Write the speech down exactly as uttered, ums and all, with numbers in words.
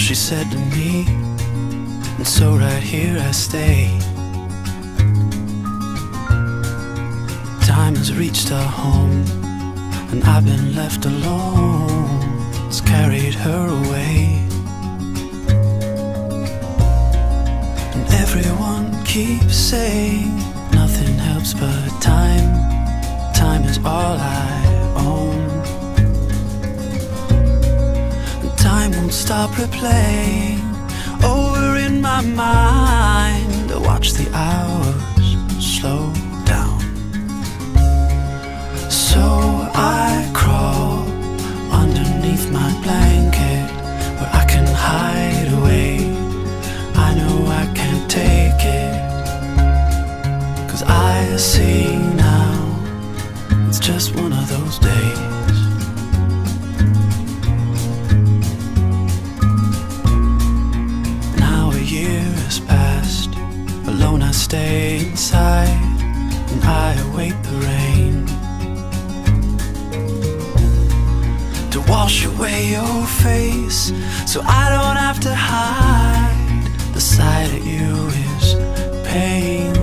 she said to me, and so right here I stay. Time has reached her home, and I've been left alone. It's carried her away, and everyone keeps saying nothing helps but time. Time is all I own, and time won't stop replaying over in my mind. I watch the hours slow down, so I crawl underneath my blanket where I can hide away. I know I can't take it, 'cause I see now it's just one of those days. Alone I stay inside, and I await the rain to wash away your face, so I don't have to hide. The sight of you is pain.